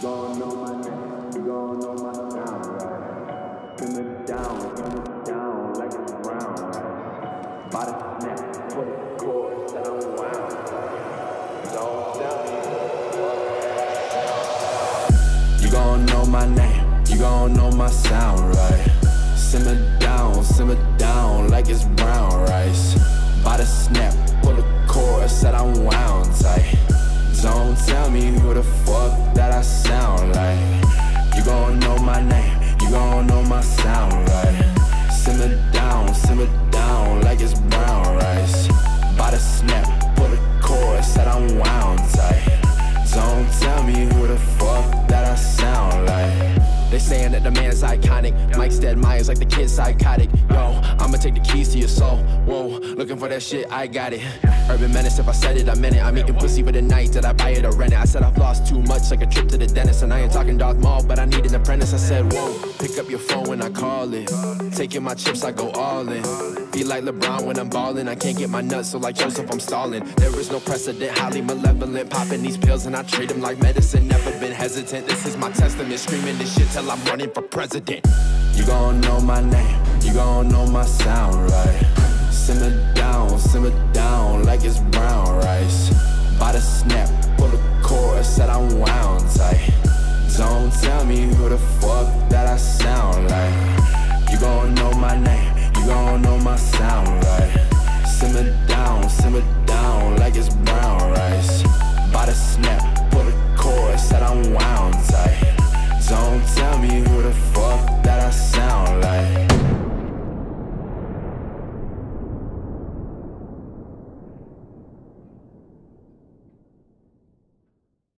You gon' know my name, you gon' know my sound, right? Pin it down like it's round. By the snap, 20 chords that I'm wound. Don't tell me what. You gon' know my name, you gon' know my sound, right? Simmer down like it's brown rice. By the snap, pull the chords that I'm wound tight. Don't tell me who the fuck that I sound like. You gon' know my name, you gon' know my sound right. Simmer down like it's brown rice. By the snap, put a chorus that I'm wound tight. Don't tell me who the fuck that I sound like. They saying that the man's iconic, Mike's Dead, Myers like the kid psychotic. Yo, I'ma take the keys to your soul, whoa, looking for that shit, I got it. Urban menace, if I said it, I meant it. I'm eating pussy for the night that I buy it or rent it. I said I've lost too much, like a trip to the dentist. And I ain't talking Darth Maul, but I need an apprentice. I said, whoa, pick up your phone when I call it. Taking my chips, I go all in. Be like LeBron when I'm ballin'. I can't get my nuts, so like Joseph, I'm stallin'. There is no precedent, highly malevolent. Popping these pills and I treat them like medicine. Never been hesitant, this is my testament. Screaming this shit till I'm running for president. You gon' know my name, you gon' know my sound right. Simmer down like it's brown rice. By the snap.